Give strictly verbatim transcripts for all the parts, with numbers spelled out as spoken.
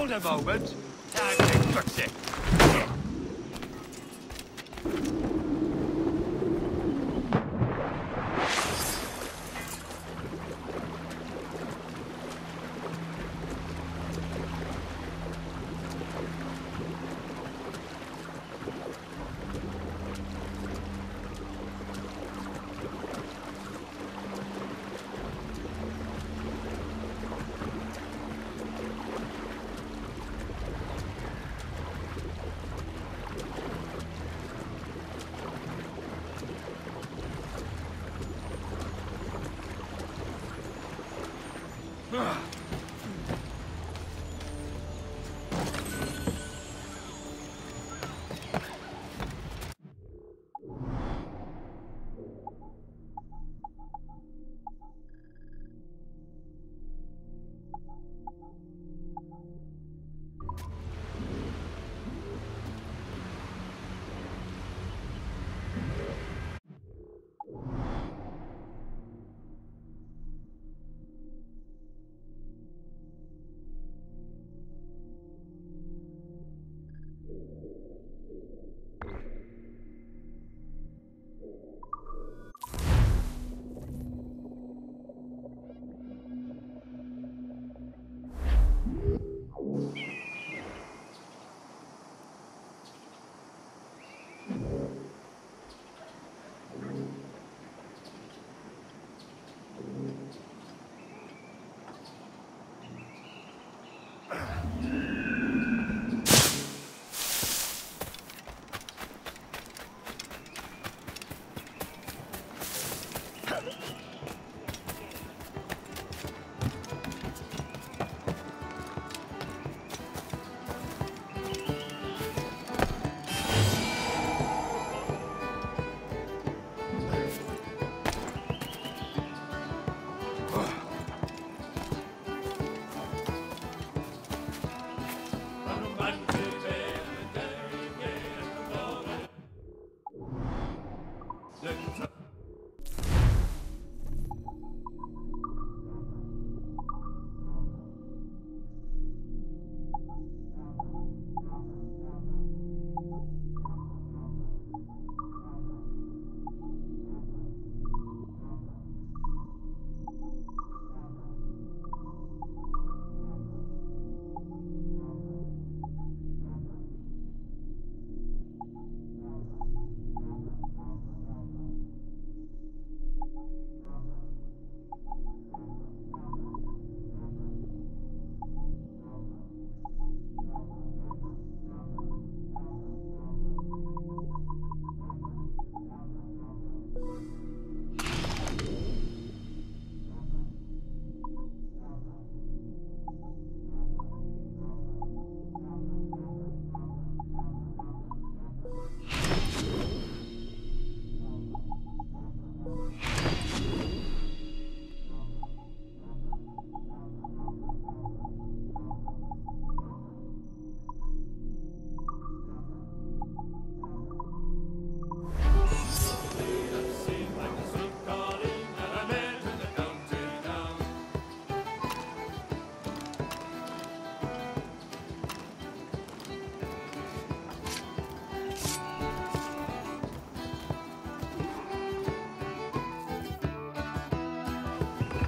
Hold a moment. Time to fix it.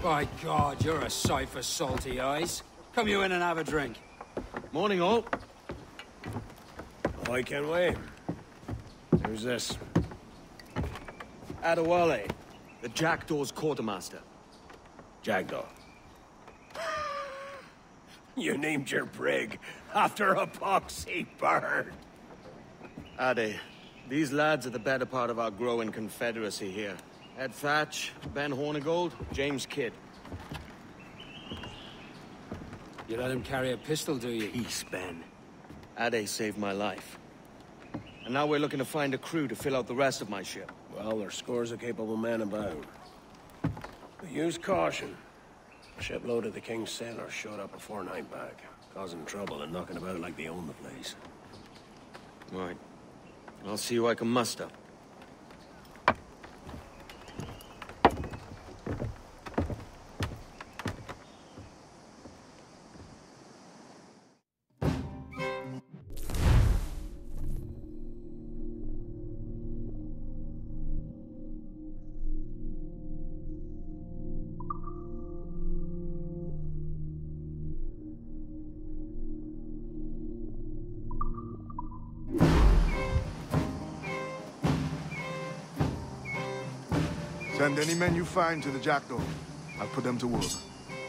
By God, you're a sight for salty eyes. Come you in and have a drink. Morning, all. Ahoy, Kenway. Who's this? Adewale, the Jackdaw's quartermaster. Jackdaw. You named your brig after a poxy bird. Ade, these lads are the better part of our growing confederacy here. Ed Thatch, Ben Hornigold, James Kidd. You let him carry a pistol, do you? Peace, Ben. Ade saved my life. And now we're looking to find a crew to fill out the rest of my ship. Well, there are scores of capable men about. But use caution. A shipload of the King's sailors showed up before night back, causing trouble and knocking about like they own the place. Right. I'll see who I can muster. Send any men you find to the Jackdaw. I'll put them to work.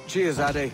Cheers, Addy.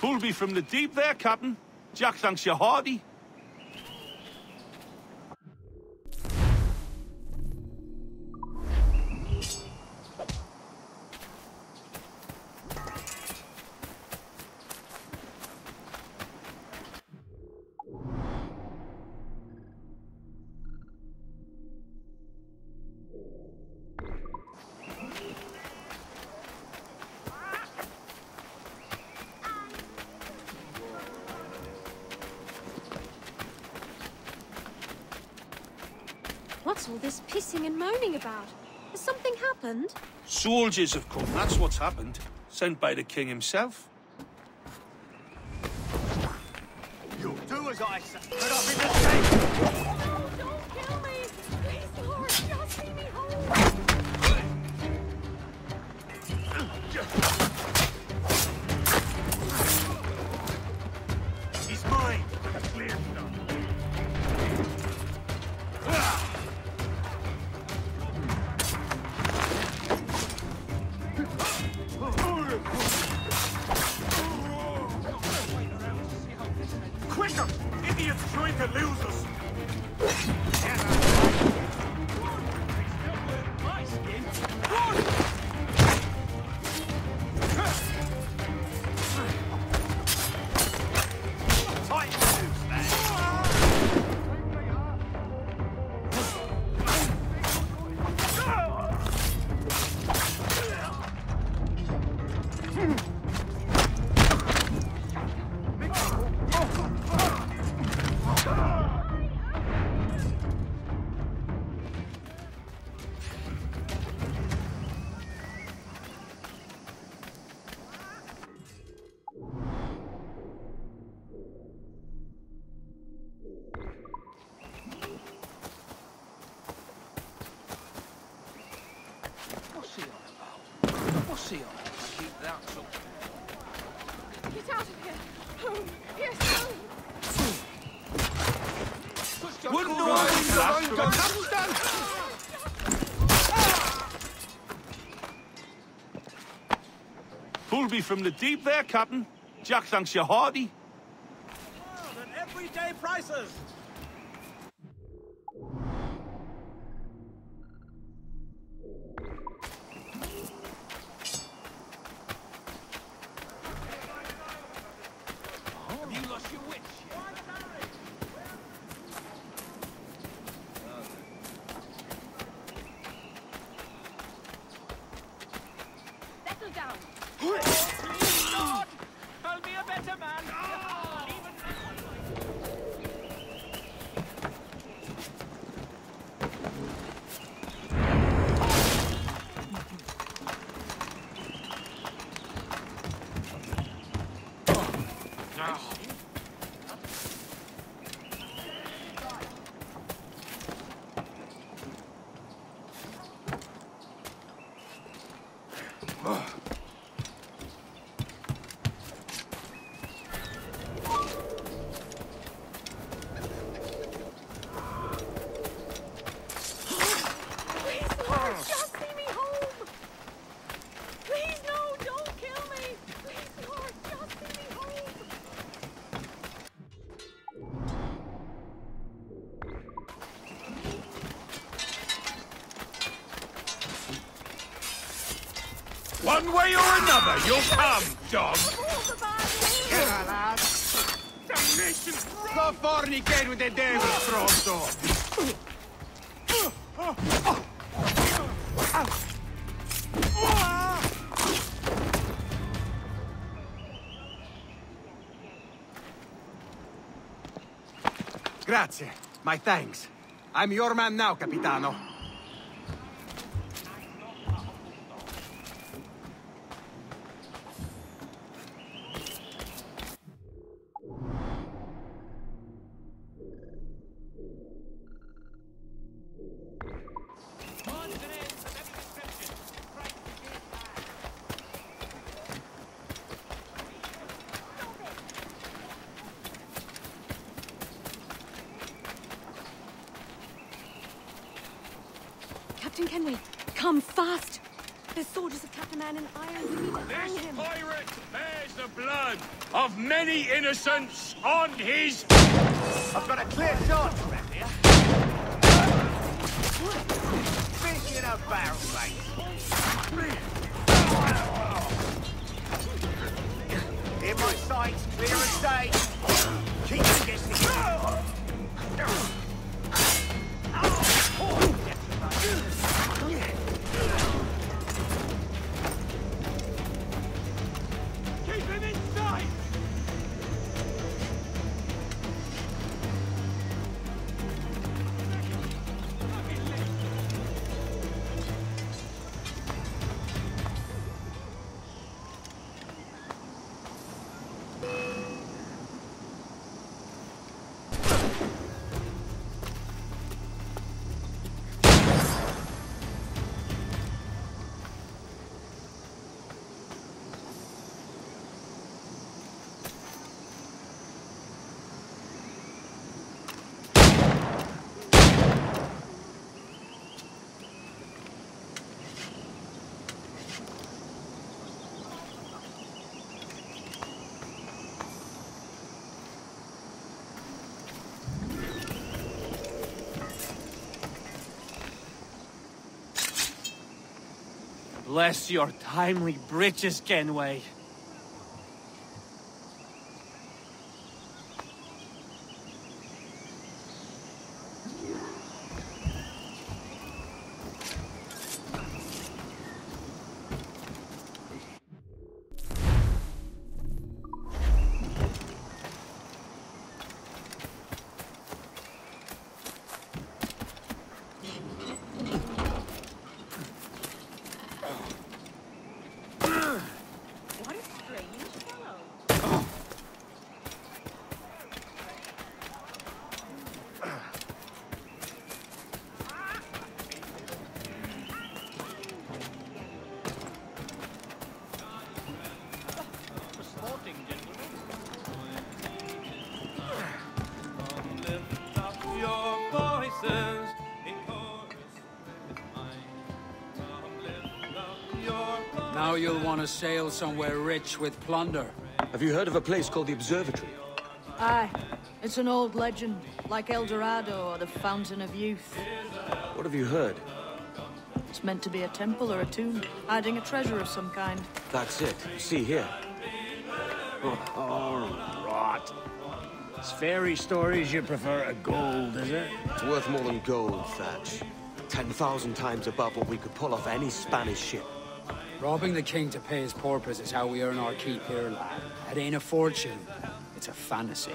Pulled me from the deep there, Captain. Jack thanks you hearty. What's all this pissing and moaning about? Has something happened? Soldiers have come, that's what's happened. Sent by the king himself. You'll do as I say, but I'll be the same. No, don't kill me! Please, Lord, just leave me home! He's mine! Clear stuff. Seal. Keep that up. Get out of here. Home. Yes, home. Wouldn't know I was lying to understand. Pulled me from the deep there, Captain. Jack thanks you hearty. Oh, at everyday prices. One way or another, you'll come, dog! Here, lad! Damnation! Go fornicate with the devil, Frodo! Grazie. My thanks. I'm your man now, Capitano. Innocence on his... I've got a clear shot around here. Fish in a barrel, mate. Here, my sights, clear as day. Keep it against the ground. Keep him in sight. Bless your timely breeches, Kenway. Now you'll want to sail somewhere rich with plunder. Have you heard of a place called the Observatory? Aye. It's an old legend, like El Dorado or the Fountain of Youth. What have you heard? It's meant to be a temple or a tomb, hiding a treasure of some kind. That's it. See here. Oh, oh rot. It's fairy stories you prefer to gold, is it? It's worth more than gold, Thatch. Ten thousand times above what we could pull off any Spanish ship. Robbing the king to pay his porpoise is how we earn our keep here, lad. It ain't a fortune. It's a fantasy.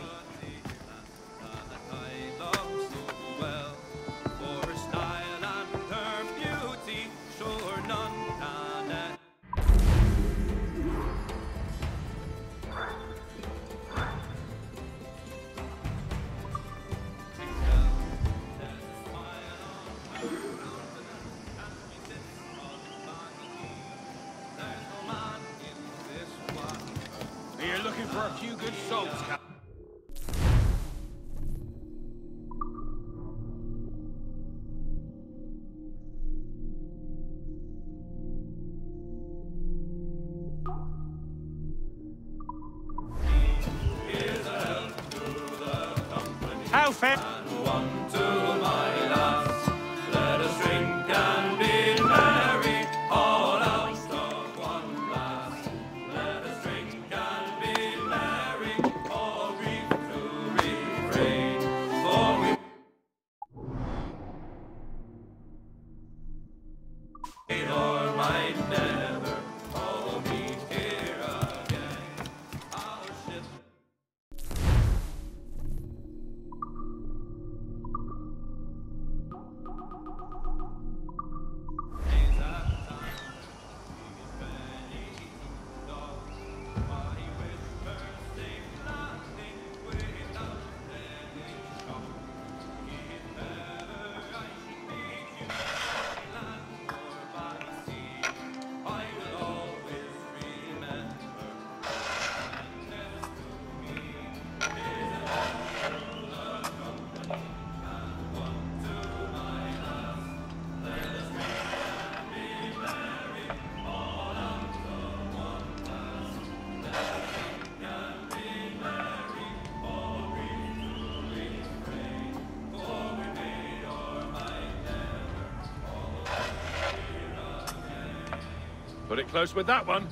Put it close with that one.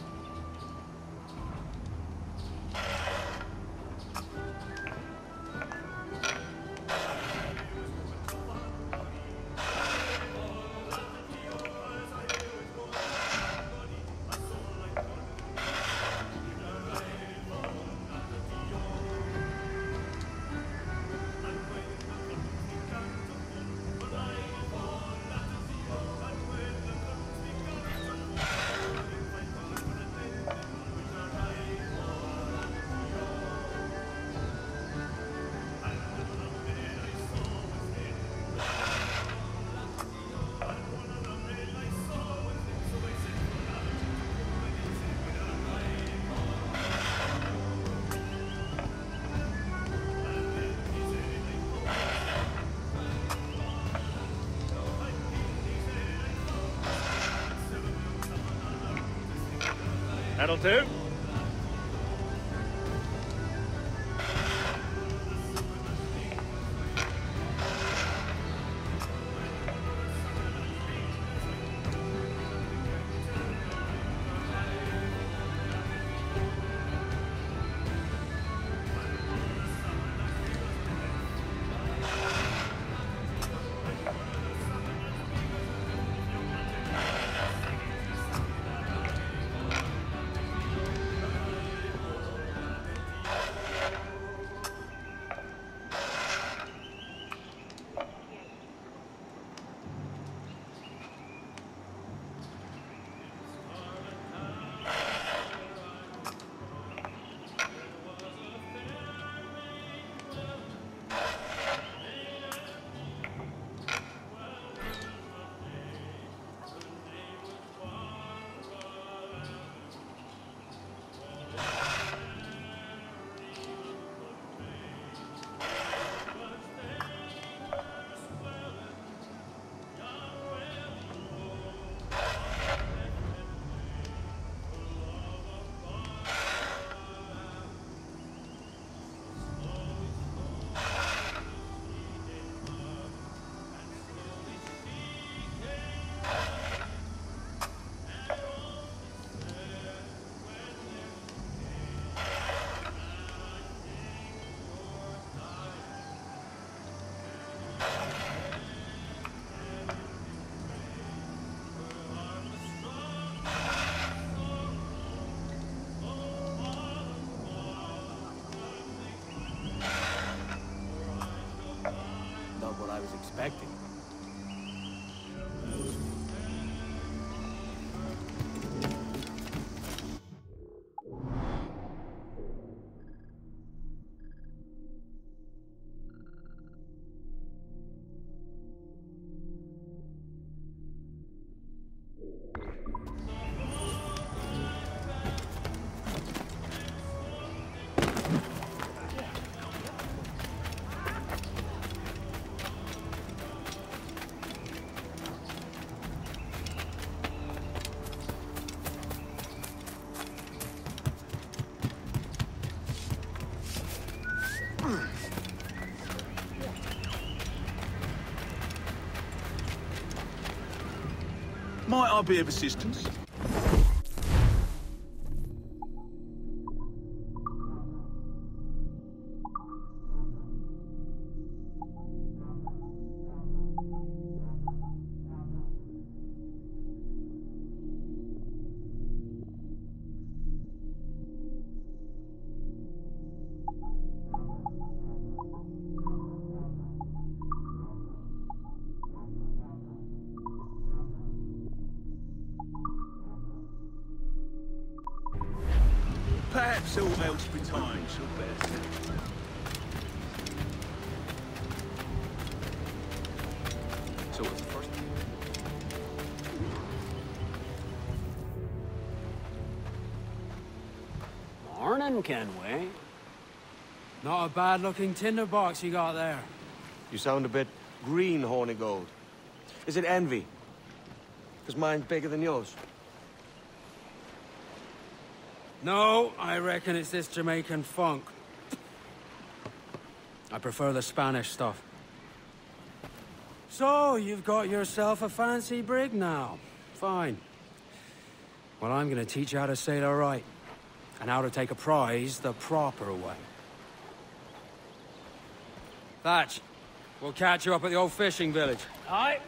That'll do. I was expecting. Might I be of assistance? Perhaps all else betimes shall bear sense. So what's the first thing? Morning, Kenway. Not a bad-looking tinderbox you got there. You sound a bit green, Hornigold. Is it envy? Because mine's bigger than yours. No, I reckon it's this Jamaican funk. I prefer the Spanish stuff. So, you've got yourself a fancy brig now. Fine. Well, I'm gonna teach you how to sail right, and how to take a prize the proper way. Thatch, we'll catch you up at the old fishing village. Aye.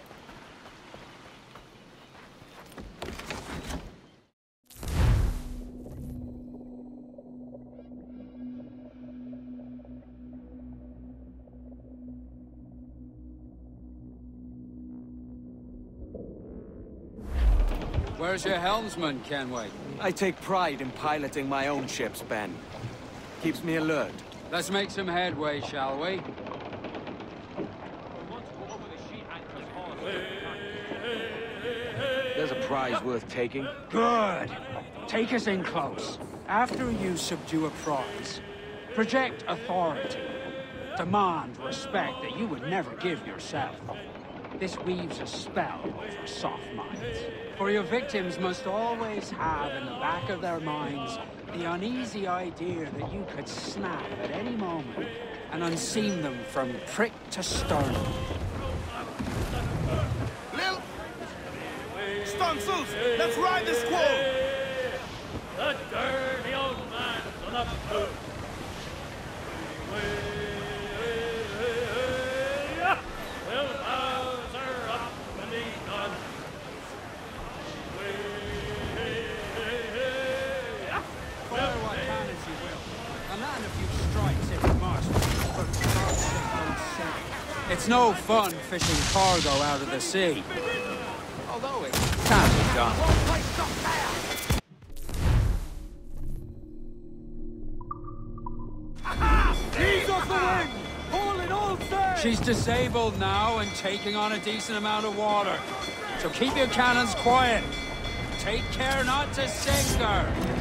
Where's your helmsman, Kenway? I take pride in piloting my own ships, Ben. Keeps me alert. Let's make some headway, shall we? There's a prize worth taking. Good! Take us in close. After you subdue a prize, project authority. Demand respect that you would never give yourself. This weaves a spell over soft minds. For your victims must always have in the back of their minds the uneasy idea that you could snap at any moment and unseam them from prick to sternum. Lil! Stuntsels! Let's ride this squall! The dirty old man's on a boat! It's no fun fishing cargo out of the sea. Although it can be done. She's disabled now and taking on a decent amount of water. So keep your cannons quiet. Take care not to sink her.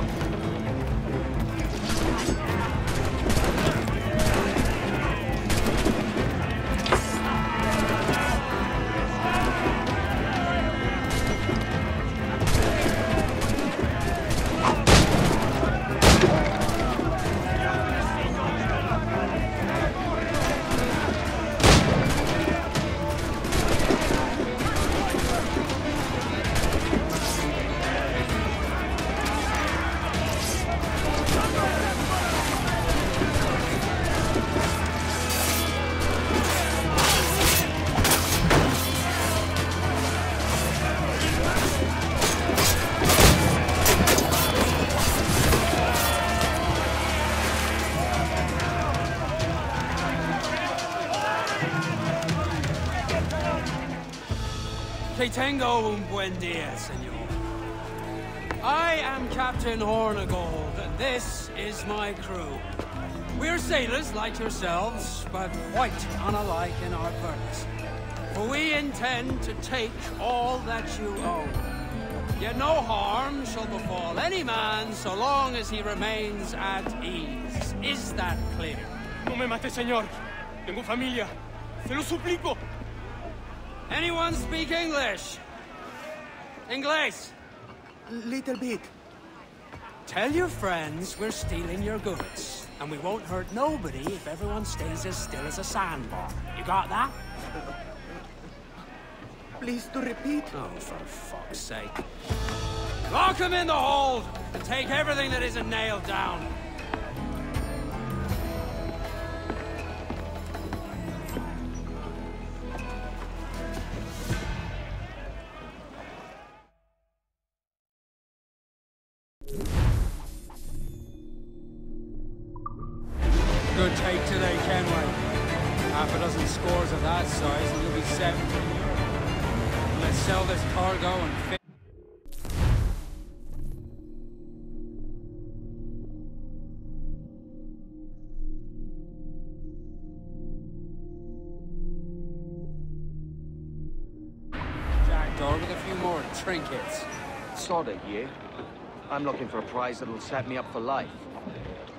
Tengo un buen dia, senor. I am Captain Hornigold, and this is my crew. We're sailors like yourselves, but quite unalike in our purpose. For we intend to take all that you own. Yet no harm shall befall any man so long as he remains at ease. Is that clear? No me mate, senor. Tengo familia. Se lo suplico. Anyone speak English? Inglés? Little bit. Tell your friends we're stealing your goods, and we won't hurt nobody if everyone stays as still as a sandbar. You got that? Please to repeat. Oh, for fuck's sake. Lock them in the hold, and take everything that isn't nailed down. Trinkets. Sod it, yeah. I'm looking for a prize that'll set me up for life.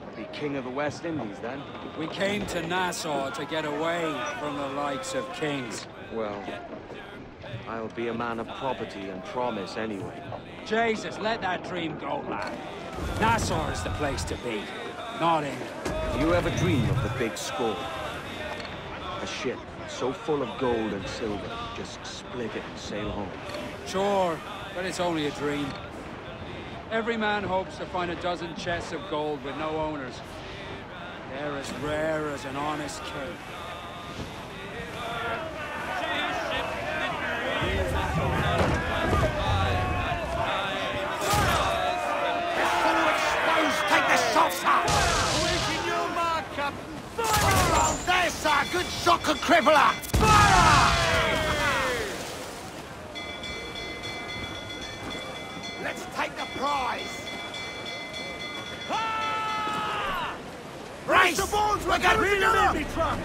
I'll be king of the West Indies, then. We came to Nassau to get away from the likes of kings. Well, I'll be a man of property and promise anyway. Jesus, let that dream go, lad. Nassau is the place to be, not England. If you ever dream of the big score, a ship so full of gold and silver, just split it and sail home. Sure, but it's only a dream. Every man hopes to find a dozen chests of gold with no owners. They're as rare as an honest king. Good shot, good crippler! Fire! Let's take the prize! Ah! Race! The balls, we're going to be trapped!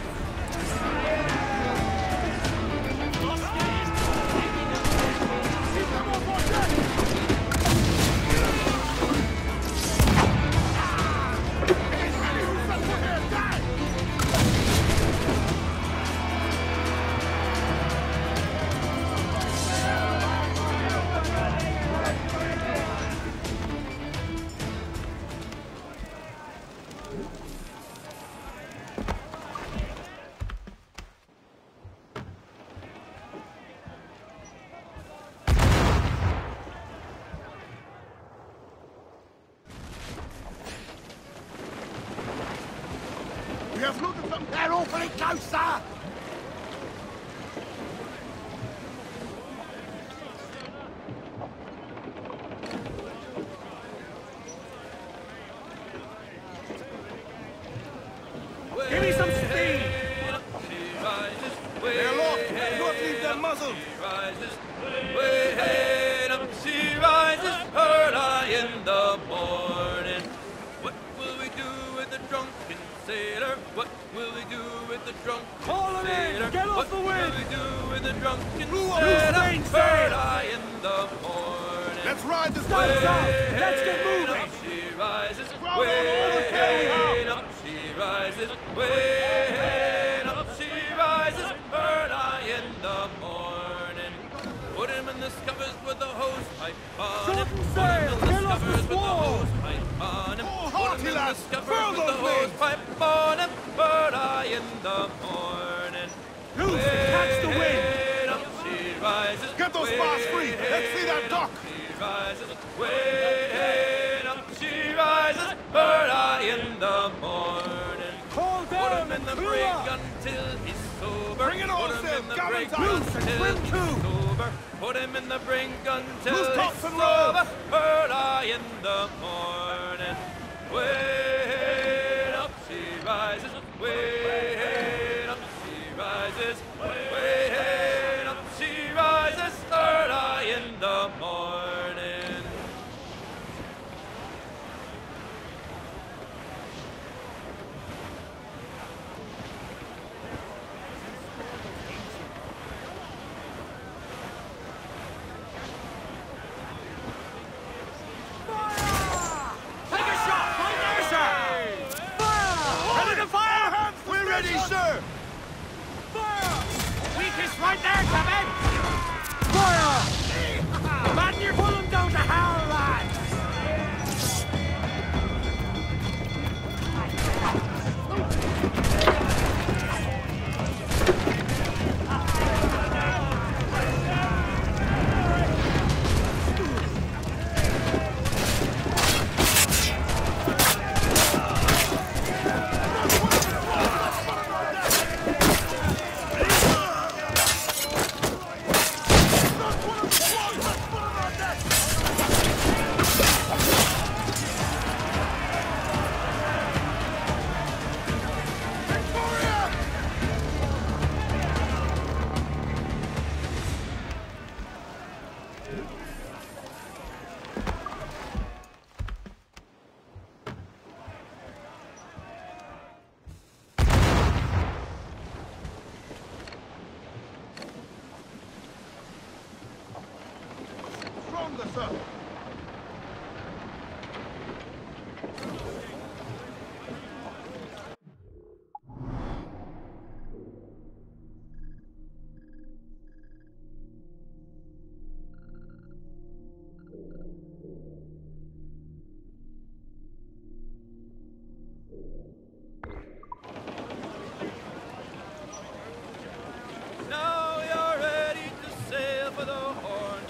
Now you're ready to sail for the Horn.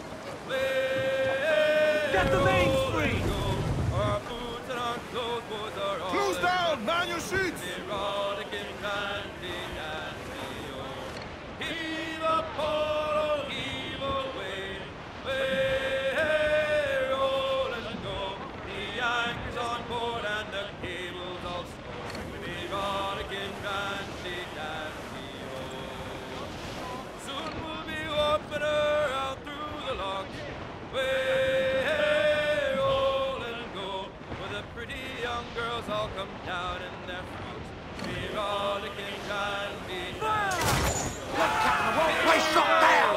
Wait. sheets! Down in their fruits, we're all the king and be fire! Look, Captain, won't place shot down!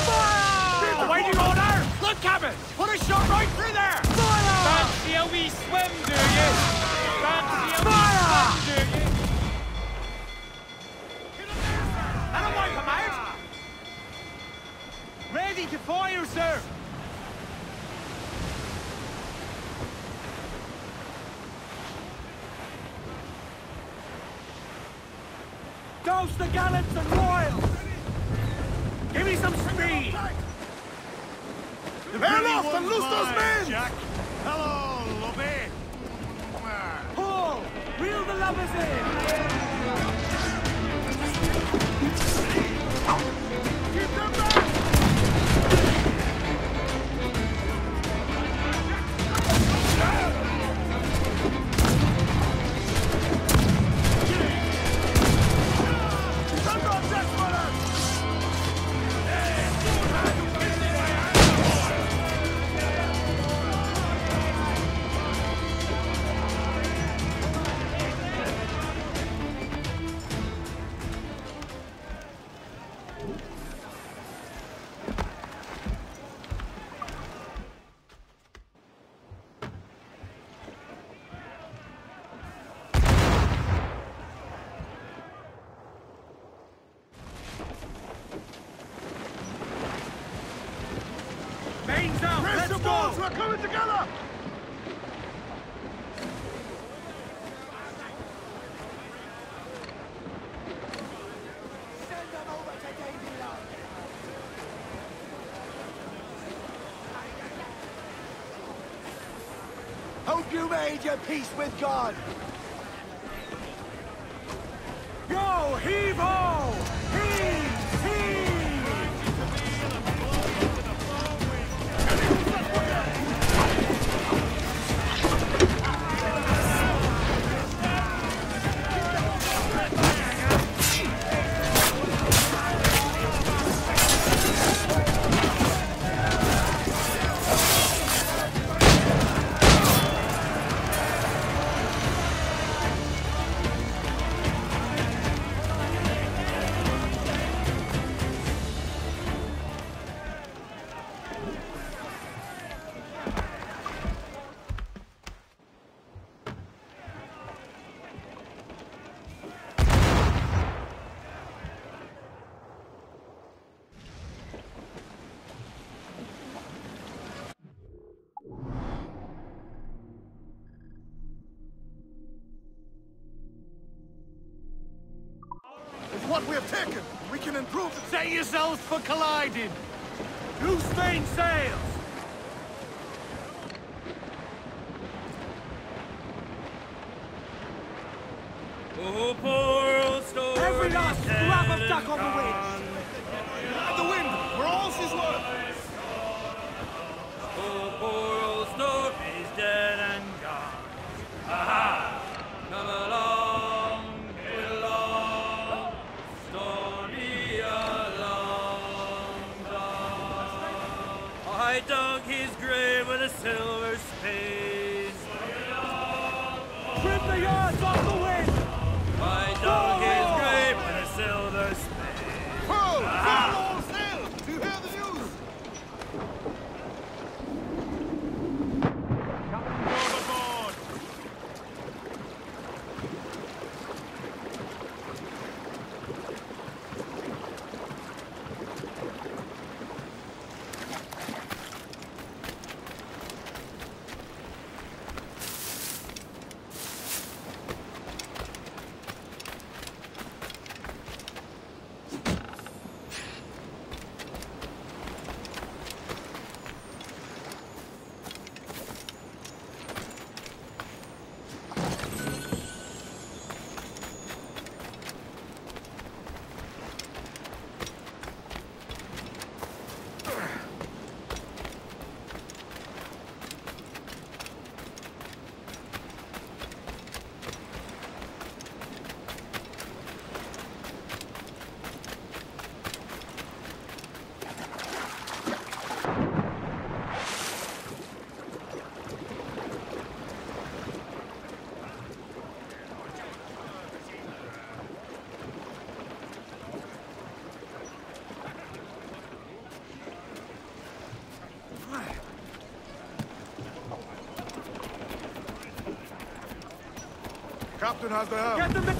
Fire! Awaiting order! Look, Captain, put a shot right through there! Fire! Fancy a wee swim, do you? Fancy a fire! Swim, do you? That'll wipe them out! Ready to fire, sir! Toast the gallants and royals! Give me some speed! The very off and loose those men! Jack. Hello, Lobby! Paul! Reel the lovers in! Keep them back! We're coming together! Hope you made your peace with God! Yo, heave ho! Heave! Heave! What we have taken, we can improve it. Set yourselves for colliding. Loose main sails. Oh, poor old story. Every last scrap of duck on the wind. At the wind, where all she's worth. Oh, poor old story is dead and gone. Aha! Come along. I dug his grave with a silver spade. Trim the yards off the wind! I dug his grave with a silver spade. Captain has the helm. Get them the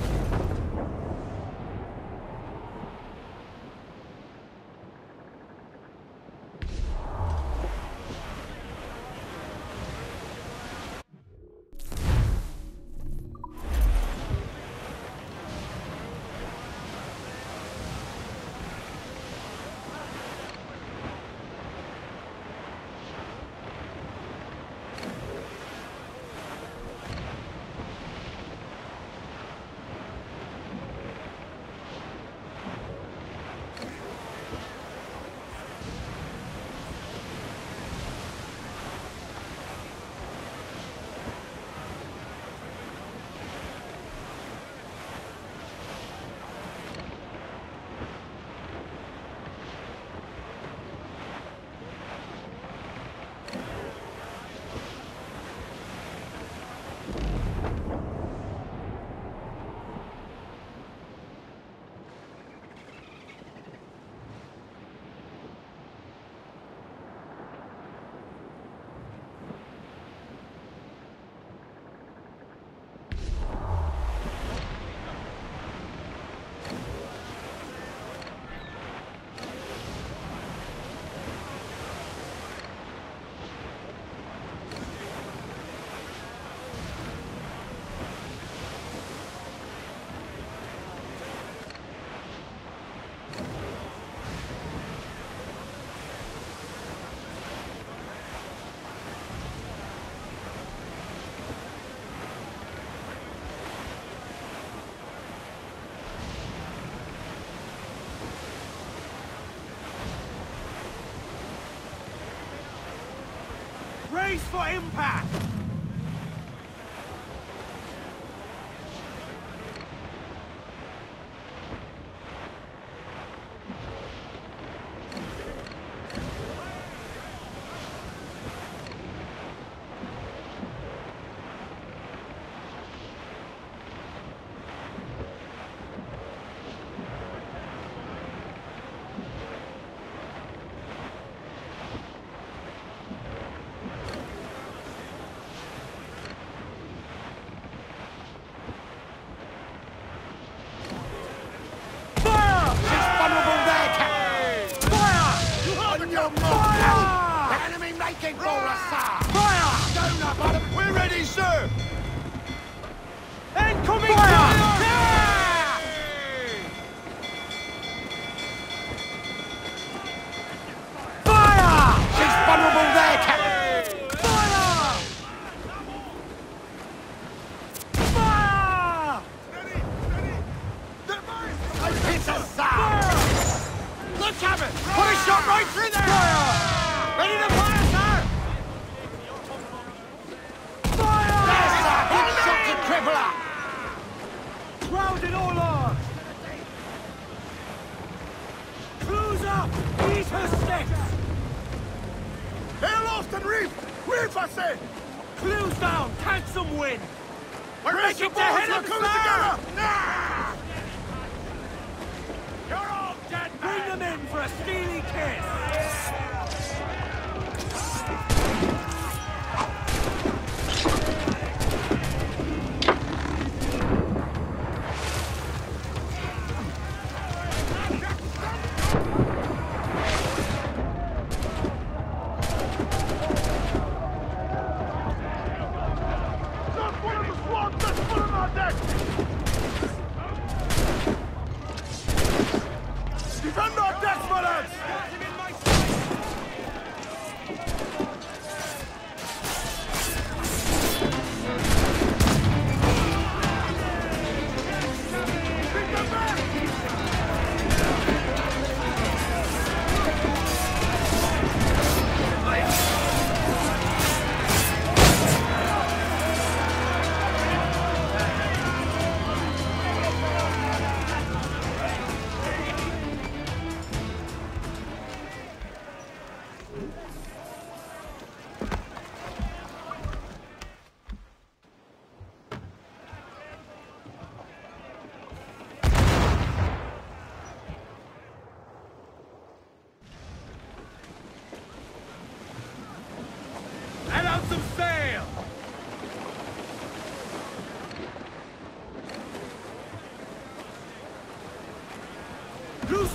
Race for impact!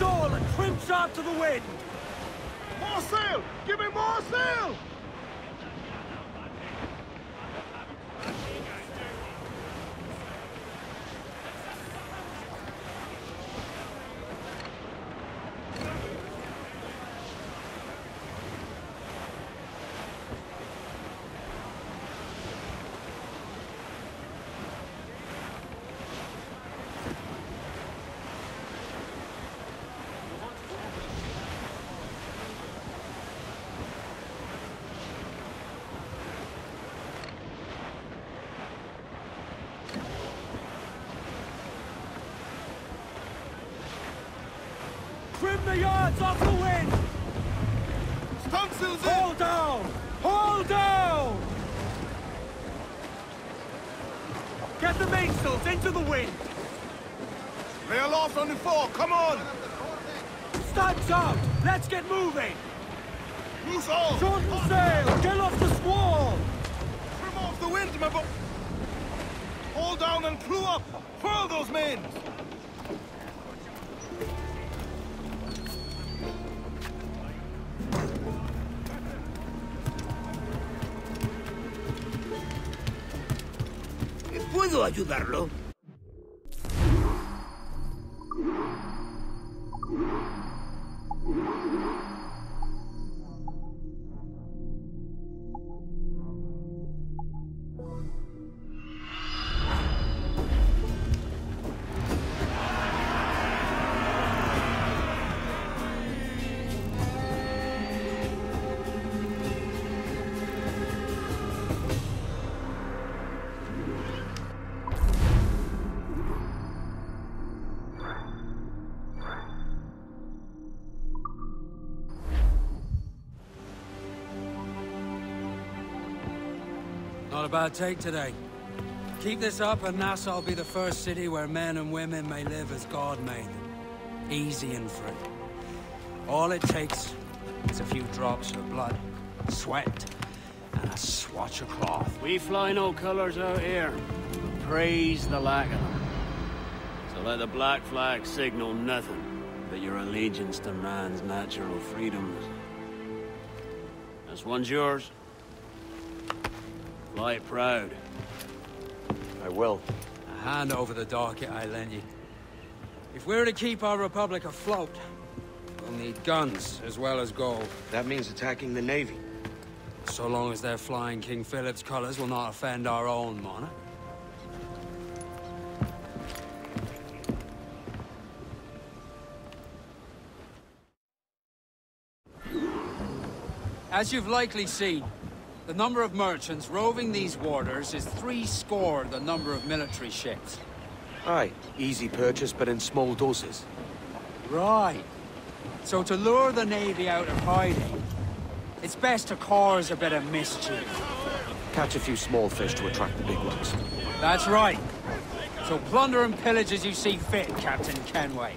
sail and trim sharp to the wind! More sail! Give me more sail! The yards off the wind! Stunsails in! Haul down! Haul down! Get the mainsails into the wind! Lay aloft on the fore, come on! Stunts out! Let's get moving! Loose all! Shorten sail! Get off the squall! Trim off the wind, my boy! Haul down and clew up! Furl those mains! ¿Puedo ayudarlo? Not a bad take today. Keep this up and Nassau will be the first city where men and women may live as God made them. Easy and free. All it takes is a few drops of blood, sweat, and a swatch of cloth. We fly no colors out here. Praise the lack of them. So let the black flag signal nothing but your allegiance to man's natural freedoms. This one's yours. Fly proud. I will. I hand over the docket I lent you. If we're to keep our republic afloat, we'll need guns as well as gold. That means attacking the Navy. So long as they're flying King Philip's colors will not offend our own monarch. As you've likely seen, the number of merchants roving these waters is three score the number of military ships. Aye, easy purchase, but in small doses. Right. So to lure the Navy out of hiding, it's best to cause a bit of mischief. Catch a few small fish to attract the big ones. That's right. So plunder and pillage as you see fit, Captain Kenway.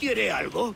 ¿Quiere algo?